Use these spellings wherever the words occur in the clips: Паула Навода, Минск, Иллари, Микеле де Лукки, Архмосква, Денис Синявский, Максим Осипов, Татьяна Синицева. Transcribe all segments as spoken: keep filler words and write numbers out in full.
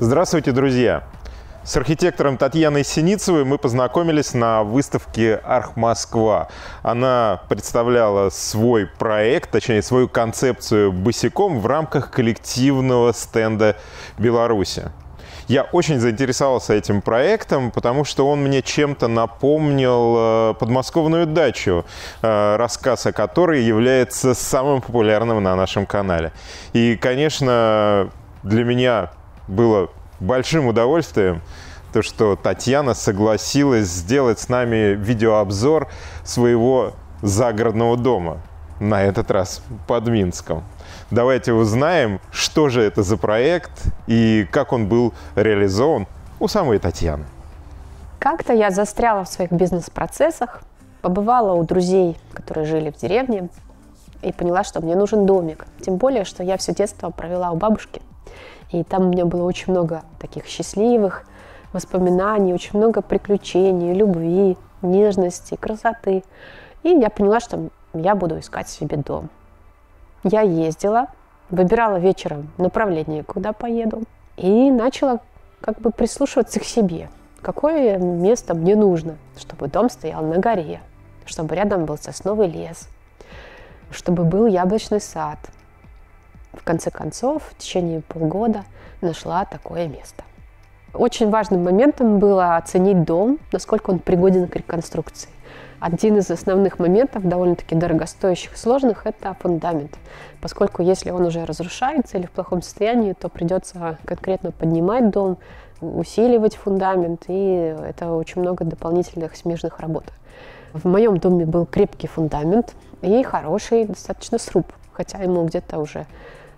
Здравствуйте, друзья! С архитектором Татьяной Синицевой мы познакомились на выставке «Архмосква». Она представляла свой проект, точнее, свою концепцию босиком в рамках коллективного стенда Беларуси. Я очень заинтересовался этим проектом, потому что он мне чем-то напомнил подмосковную дачу, рассказ о которой является самым популярным на нашем канале. И, конечно, для меня было большим удовольствием то, что Татьяна согласилась сделать с нами видеообзор своего загородного дома, на этот раз под Минском. Давайте узнаем, что же это за проект и как он был реализован у самой Татьяны. Как-то я застряла в своих бизнес-процессах, побывала у друзей, которые жили в деревне, и поняла, что мне нужен домик. Тем более, что я все детство провела у бабушки. И там у меня было очень много таких счастливых воспоминаний, очень много приключений, любви, нежности, красоты. И я поняла, что я буду искать себе дом. Я ездила, выбирала вечером направление, куда поеду, и начала как бы прислушиваться к себе. Какое место мне нужно, чтобы дом стоял на горе, чтобы рядом был сосновый лес, чтобы был яблочный сад. В конце концов, в течение полгода нашла такое место. Очень важным моментом было оценить дом, насколько он пригоден к реконструкции. Один из основных моментов, довольно-таки дорогостоящих, сложных, это фундамент. Поскольку если он уже разрушается или в плохом состоянии, то придется конкретно поднимать дом, усиливать фундамент, и это очень много дополнительных смежных работ. В моем доме был крепкий фундамент и хороший достаточно сруб, хотя ему где-то уже,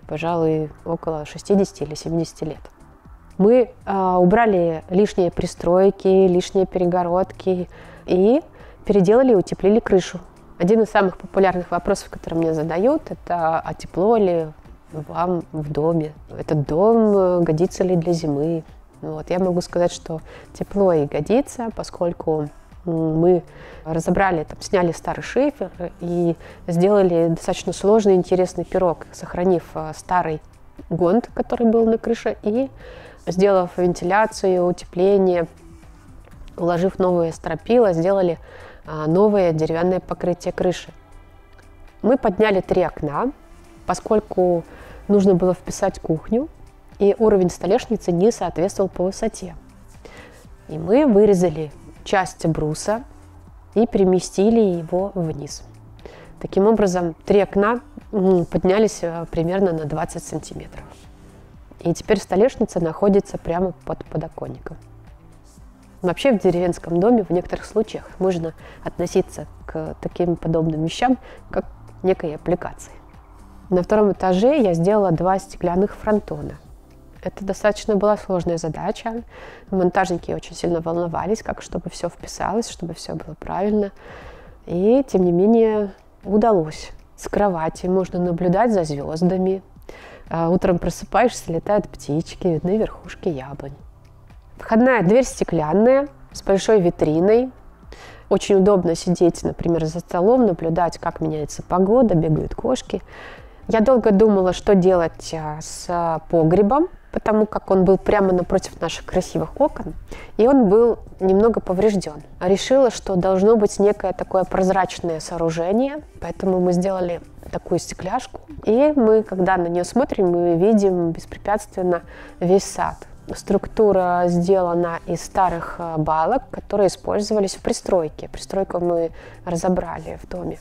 пожалуй, около шестидесяти или семидесяти лет. Мы э, убрали лишние пристройки, лишние перегородки и переделали и утеплили крышу. Один из самых популярных вопросов, которые мне задают, это «А тепло ли вам в доме? Этот дом годится ли для зимы?» Вот, я могу сказать, что тепло и годится, поскольку мы разобрали, там, сняли старый шифер и сделали достаточно сложный интересный пирог, сохранив старый гонт, который был на крыше, и сделав вентиляцию, утепление, уложив новые стропила, сделали новое деревянное покрытие крыши. Мы подняли три окна, поскольку нужно было вписать кухню, и уровень столешницы не соответствовал по высоте. И мы вырезали часть бруса и переместили его вниз. Таким образом, три окна поднялись примерно на двадцать сантиметров. И теперь столешница находится прямо под подоконником. Вообще в деревенском доме в некоторых случаях можно относиться к таким подобным вещам, как к некой аппликации. На втором этаже я сделала два стеклянных фронтона. Это достаточно была сложная задача. Монтажники очень сильно волновались, как чтобы все вписалось, чтобы все было правильно. И, тем не менее, удалось. С кровати можно наблюдать за звездами. Утром просыпаешься, летают птички, видны верхушки яблонь. Входная дверь стеклянная, с большой витриной. Очень удобно сидеть, например, за столом, наблюдать, как меняется погода, бегают кошки. Я долго думала, что делать с погребом, потому как он был прямо напротив наших красивых окон, и он был немного поврежден. Решила, что должно быть некое такое прозрачное сооружение, поэтому мы сделали такую стекляшку. И мы, когда на нее смотрим, мы видим беспрепятственно весь сад. Структура сделана из старых балок, которые использовались в пристройке. Пристройку мы разобрали в доме.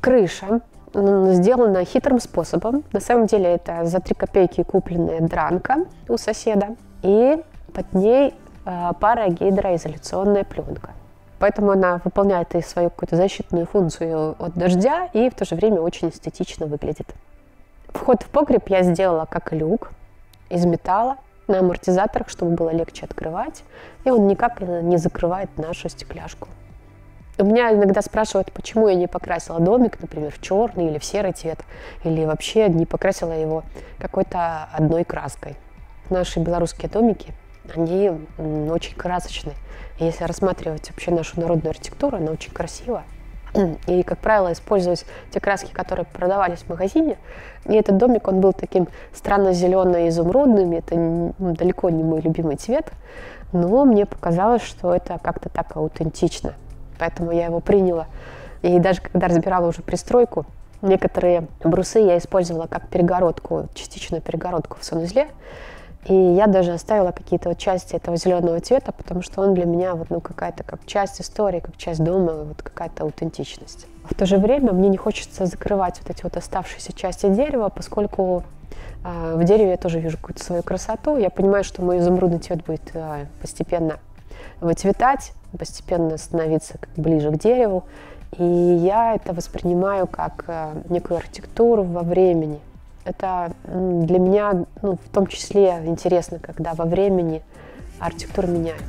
Крыша сделана хитрым способом. На самом деле это за три копейки купленная дранка у соседа. И под ней пара гидроизоляционная пленка. Поэтому она выполняет и свою какую-то защитную функцию от дождя, и в то же время очень эстетично выглядит. Вход в погреб я сделала как люк из металла, на амортизаторах, чтобы было легче открывать, и он никак не закрывает нашу стекляшку. У меня иногда спрашивают, почему я не покрасила домик, например, в черный или в серый цвет, или вообще не покрасила его какой-то одной краской. Наши белорусские домики, они очень красочные. Если рассматривать вообще нашу народную архитектуру, она очень красива. И, как правило, использовать те краски, которые продавались в магазине. И этот домик, он был таким странно зелено-изумрудным. Это далеко не мой любимый цвет. Но мне показалось, что это как-то так аутентично. Поэтому я его приняла. И даже когда разбирала уже пристройку, некоторые брусы я использовала как перегородку, частичную перегородку в санузле. И я даже оставила какие-то вот части этого зеленого цвета, потому что он для меня вот, ну, какая-то как часть истории, как часть дома, вот какая-то аутентичность. В то же время мне не хочется закрывать вот эти вот оставшиеся части дерева, поскольку э, в дереве я тоже вижу какую-то свою красоту. Я понимаю, что мой изумрудный цвет будет э, постепенно выцветать, постепенно становиться как ближе к дереву. И я это воспринимаю как э, некую архитектуру во времени. Это для меня, ну, в том числе, интересно, когда во времени архитектура меняется.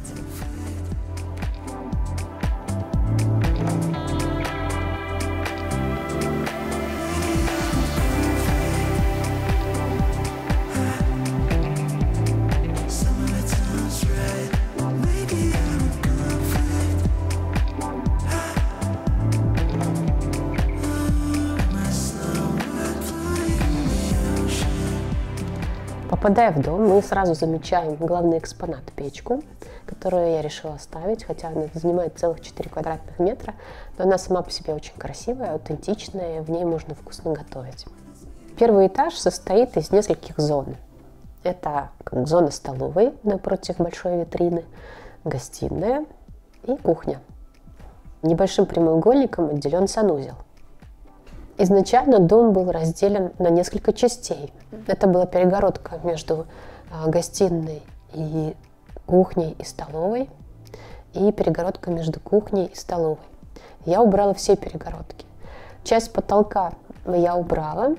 Попадая в дом, мы сразу замечаем главный экспонат – печку, которую я решила оставить, хотя она занимает целых четыре квадратных метра, но она сама по себе очень красивая, аутентичная, в ней можно вкусно готовить. Первый этаж состоит из нескольких зон. Это зона столовой напротив большой витрины, гостиная и кухня. Небольшим прямоугольником отделен санузел. Изначально дом был разделен на несколько частей. Это была перегородка между гостиной и кухней и столовой, и перегородка между кухней и столовой. Я убрала все перегородки. Часть потолка я убрала,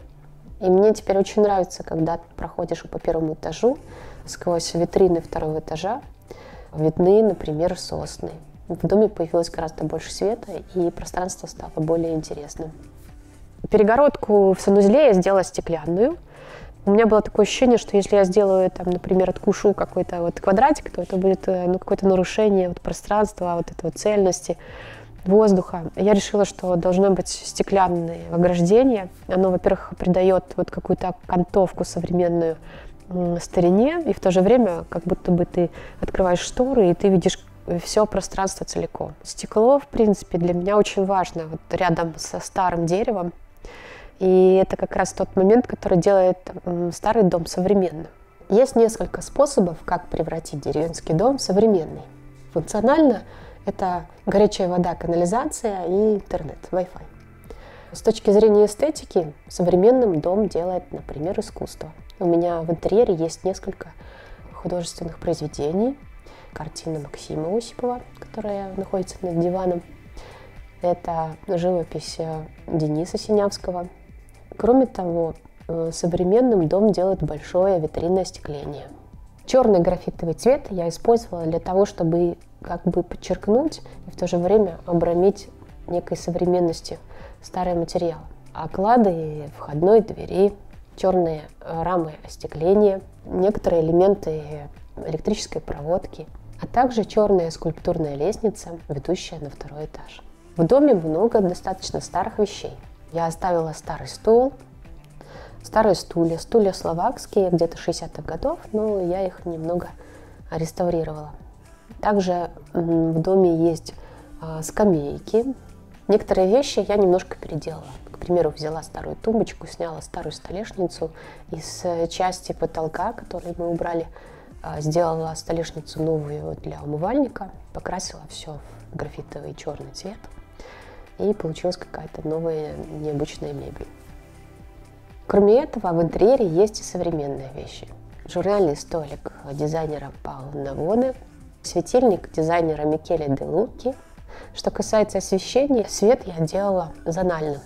и мне теперь очень нравится, когда проходишь по первому этажу, сквозь витрины второго этажа видны, например, сосны. В доме появилось гораздо больше света, и пространство стало более интересным. Перегородку в санузле я сделала стеклянную. У меня было такое ощущение, что если я сделаю, там, например, откушу какой-то вот квадратик, то это будет, ну, какое-то нарушение вот пространства, вот этого цельности, воздуха. Я решила, что должно быть стеклянное ограждение. Оно, во-первых, придает вот какую-то окантовку современную старине, и в то же время как будто бы ты открываешь шторы, и ты видишь все пространство целиком. Стекло, в принципе, для меня очень важно, вот рядом со старым деревом. И это как раз тот момент, который делает старый дом современным. Есть несколько способов, как превратить деревенский дом в современный. Функционально это горячая вода, канализация и интернет, Wi-Fi. С точки зрения эстетики, современным дом делает, например, искусство. У меня в интерьере есть несколько художественных произведений. Картина Максима Осипова, которая находится над диваном. Это живопись Дениса Синявского. Кроме того, современным дом делает большое витринное остекление. Черный графитовый цвет я использовала для того, чтобы как бы подчеркнуть и в то же время обрамить некой современностью старый материал. Оклады, входной двери, черные рамы остекления, некоторые элементы электрической проводки, а также черная скульптурная лестница, ведущая на второй этаж. В доме много достаточно старых вещей. Я оставила старый стул, старые стулья, стулья словакские, где-то шестидесятых годов, но я их немного реставрировала. Также в доме есть скамейки. Некоторые вещи я немножко переделала. К примеру, взяла старую тумбочку, сняла старую столешницу из части потолка, которую мы убрали. Сделала столешницу новую для умывальника, покрасила все в графитовый черный цвет, и получилась какая-то новая необычная мебель. Кроме этого, в интерьере есть и современные вещи. Журнальный столик дизайнера Паулы Наводы, светильник дизайнера Микеле де Лукки. Что касается освещения, свет я делала зональным.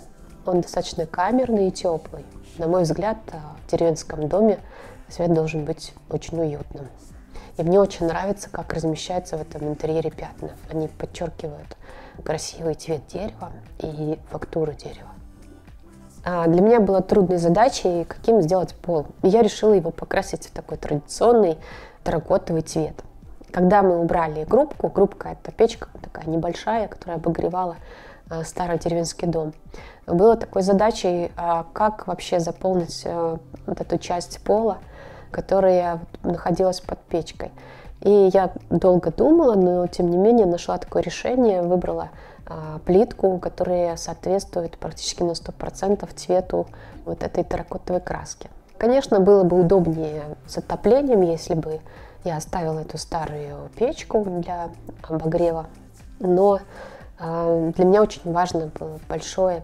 Он достаточно камерный и теплый. На мой взгляд, в деревенском доме свет должен быть очень уютным. И мне очень нравится, как размещаются в этом интерьере пятна. Они подчеркивают красивый цвет дерева и фактуру дерева. А для меня было трудной задачей, каким сделать пол. И я решила его покрасить в такой традиционный терракотовый цвет. Когда мы убрали грубку, грубка – это печка такая небольшая, которая обогревала старый деревенский дом. Было такой задачей, как вообще заполнить вот эту часть пола, которая находилась под печкой. И я долго думала, но тем не менее нашла такое решение, выбрала плитку, которая соответствует практически на сто процентов цвету вот этой терракотовой краски. Конечно, было бы удобнее с отоплением, если бы я оставила эту старую печку для обогрева, но э, для меня очень важно было большое,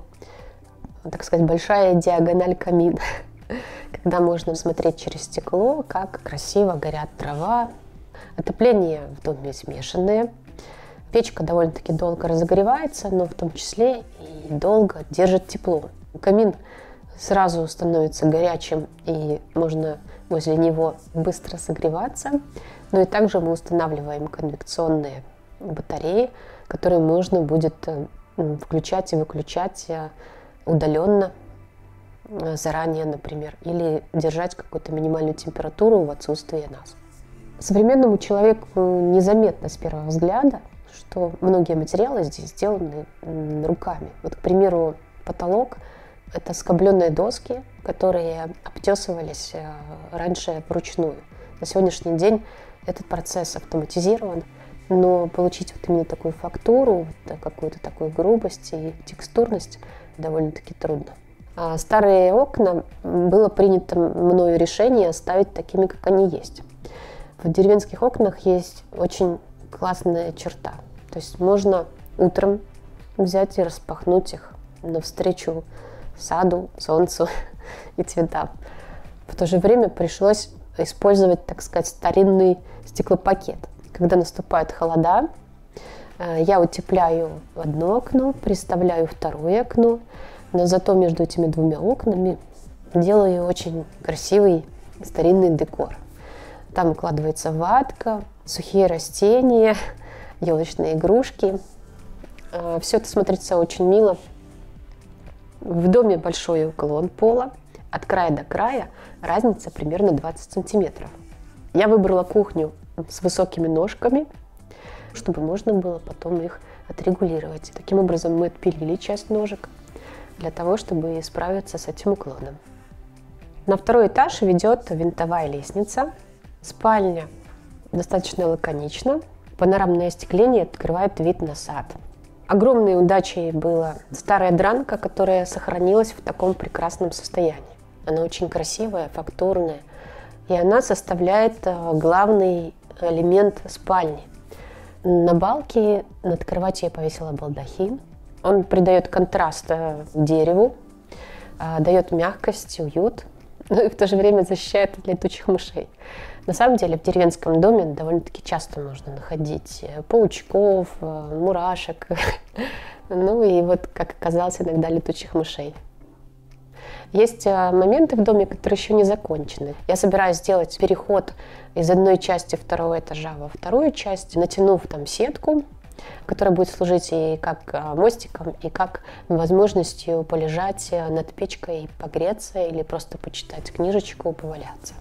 так сказать, большая диагональ камина, когда можно смотреть через стекло, как красиво горят дрова. Отопление в доме смешанное, печка довольно-таки долго разогревается, но в том числе и долго держит тепло. Камин сразу становится горячим, и можно возле него быстро согреваться. Ну и также мы устанавливаем конвекционные батареи, которые можно будет включать и выключать удаленно, заранее, например, или держать какую-то минимальную температуру в отсутствии нас. Современному человеку незаметно с первого взгляда, что многие материалы здесь сделаны руками. Вот, к примеру, потолок. Это скобленные доски, которые обтесывались раньше вручную. На сегодняшний день этот процесс автоматизирован, но получить вот именно такую фактуру, какую-то такую грубость и текстурность довольно-таки трудно. А старые окна было принято мною решение оставить такими, как они есть. В деревенских окнах есть очень классная черта. То есть можно утром взять и распахнуть их навстречу саду, солнцу и цветам. В то же время пришлось использовать, так сказать, старинный стеклопакет. Когда наступает холода, я утепляю одно окно, приставляю второе окно, но зато между этими двумя окнами делаю очень красивый старинный декор. Там укладывается ватка, сухие растения, елочные игрушки. Все это смотрится очень мило. В доме большой уклон пола, от края до края разница примерно двадцать сантиметров. Я выбрала кухню с высокими ножками, чтобы можно было потом их отрегулировать. Таким образом мы отпилили часть ножек для того, чтобы справиться с этим уклоном. На второй этаж ведет винтовая лестница. Спальня достаточно лаконична. Панорамное остекление открывает вид на сад. Огромной удачей была старая дранка, которая сохранилась в таком прекрасном состоянии. Она очень красивая, фактурная, и она составляет главный элемент спальни. На балке над кроватью я повесила балдахин. Он придает контраст дереву, дает мягкость, уют, но и в то же время защищает от летучих мышей. На самом деле в деревенском доме довольно-таки часто можно находить паучков, мурашек, ну и вот, как оказалось, иногда летучих мышей. Есть моменты в доме, которые еще не закончены. Я собираюсь сделать переход из одной части второго этажа во вторую часть, натянув там сетку, которая будет служить и как мостиком, и как возможностью полежать над печкой, погреться или просто почитать книжечку, поваляться.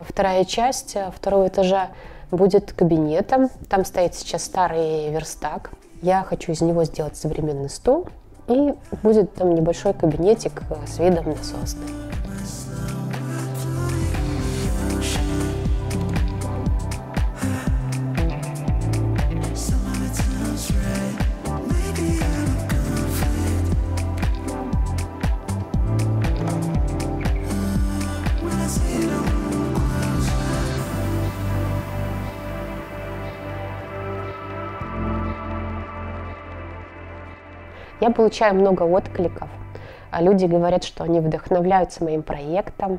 Вторая часть второго этажа будет кабинетом. Там стоит сейчас старый верстак. Я хочу из него сделать современный стол. И будет там небольшой кабинетик с видом на сосны. Я получаю много откликов. Люди говорят, что они вдохновляются моим проектом.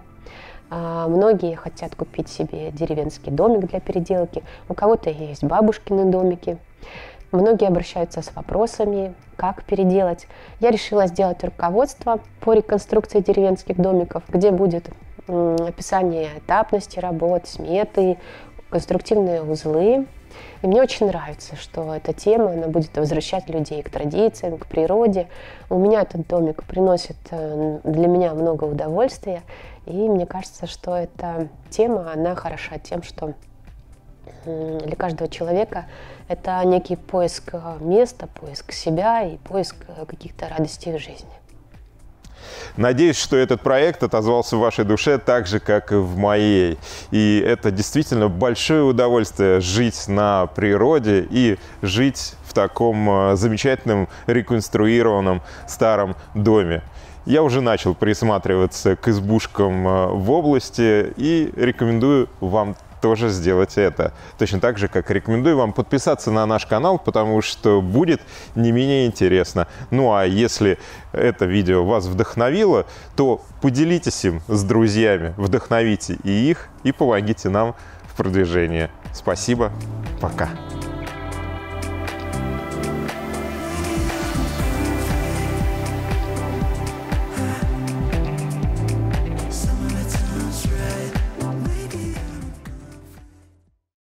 Многие хотят купить себе деревенский домик для переделки. У кого-то есть бабушкины домики. Многие обращаются с вопросами, как переделать. Я решила сделать руководство по реконструкции деревенских домиков, где будет описание этапности работ, сметы, конструктивные узлы. И мне очень нравится, что эта тема, она будет возвращать людей к традициям, к природе. У меня этот домик приносит для меня много удовольствия, и мне кажется, что эта тема, она хороша тем, что для каждого человека это некий поиск места, поиск себя и поиск каких-то радостей в жизни. Надеюсь, что этот проект отозвался в вашей душе так же, как и в моей. И это действительно большое удовольствие жить на природе и жить в таком замечательном реконструированном старом доме. Я уже начал присматриваться к избушкам в области и рекомендую вам тоже сделать это. Точно так же, как рекомендую вам подписаться на наш канал, потому что будет не менее интересно. Ну а если это видео вас вдохновило, то поделитесь им с друзьями, вдохновите и их, и помогите нам в продвижении. Спасибо, пока!